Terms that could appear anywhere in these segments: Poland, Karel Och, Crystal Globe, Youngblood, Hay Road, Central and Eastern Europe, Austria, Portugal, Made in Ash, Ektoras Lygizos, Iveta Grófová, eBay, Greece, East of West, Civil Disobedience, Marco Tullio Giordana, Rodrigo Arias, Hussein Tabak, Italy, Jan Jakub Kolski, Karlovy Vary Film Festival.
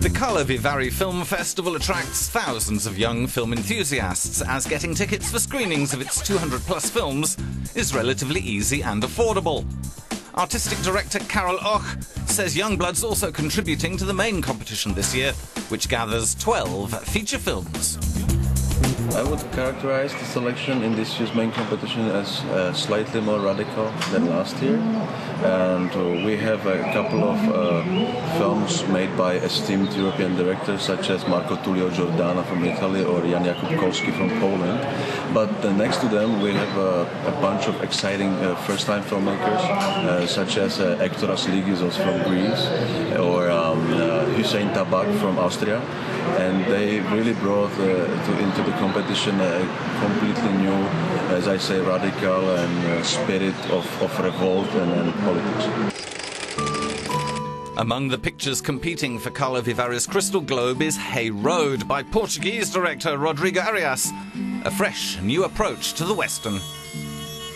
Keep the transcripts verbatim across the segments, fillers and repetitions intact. The Karlovy Vary Film Festival attracts thousands of young film enthusiasts, as getting tickets for screenings of its two hundred plus films is relatively easy and affordable. Artistic director Karel Och says Youngblood's also contributing to the main competition this year, which gathers twelve feature films. I would characterize the selection in this year's main competition as uh, slightly more radical than last year, and uh, we have a couple of uh, films made by esteemed European directors such as Marco Tullio Giordana from Italy or Jan Jakub Kolski from Poland, but uh, next to them we have a, a bunch of exciting uh, first-time filmmakers uh, such as uh, Ektoras Lygizos from Greece or um, uh, Hussein Tabak from Austria, and they really brought uh, to, into the competition a completely new, as I say, radical and uh, spirit of, of revolt and, and politics. Among the pictures competing for Karlovy Vary's Crystal Globe is Hay Road by Portuguese director Rodrigo Arias, a fresh, new approach to the Western.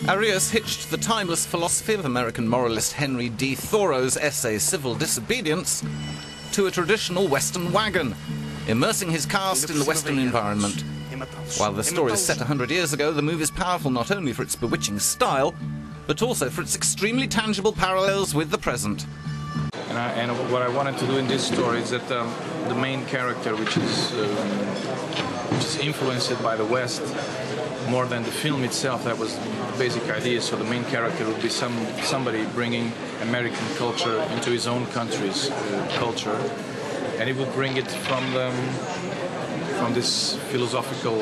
Arias hitched the timeless philosophy of American moralist Henry D. Thoreau's essay Civil Disobedience to a traditional Western wagon, immersing his cast in the Western environment. While the story is set one hundred years ago, the movie is powerful not only for its bewitching style, but also for its extremely tangible parallels with the present. And, I, and what I wanted to do in this story is that um, the main character, which is, uh, which is influenced by the West more than the film itself, that was the basic idea. So the main character would be some somebody bringing American culture into his own country's uh, culture, and he would bring it from the... from this philosophical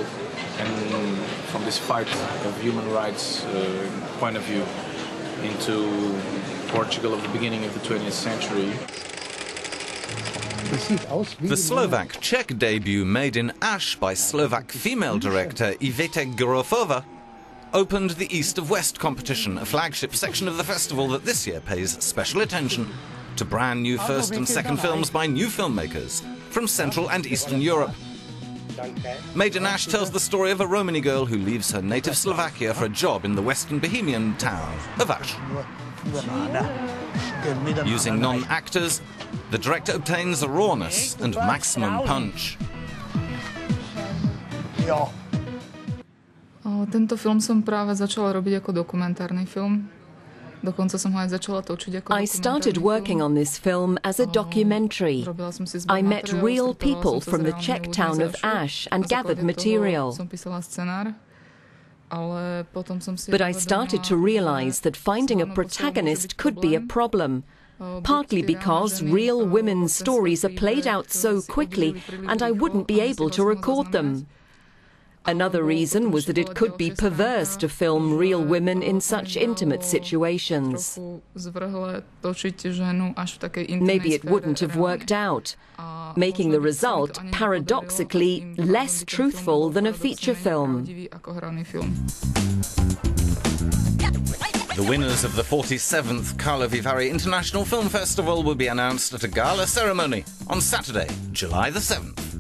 and from this fight of human rights uh, point of view into Portugal of the beginning of the twentieth century. The Slovak Czech debut Made in Ash by Slovak female director Iveta Grófová opened the East of West competition, a flagship section of the festival that this year pays special attention to brand new first and second films by new filmmakers from Central and Eastern Europe. Made in Ash tells the story of a Romani girl who leaves her native Slovakia for a job in the western Bohemian town of Ash. Using non-actors, the director obtains a rawness and maximum punch. Tento film som práve začala robiť ako dokumentárny film. I started working on this film as a documentary. I met real people from the Czech town of Ash and gathered material. But I started to realize that finding a protagonist could be a problem, partly because real women's stories are played out so quickly and I wouldn't be able to record them. Another reason was that it could be perverse to film real women in such intimate situations. Maybe it wouldn't have worked out, making the result paradoxically less truthful than a feature film. The winners of the forty-seventh Karlovy Vary International Film Festival will be announced at a gala ceremony on Saturday, July the seventh.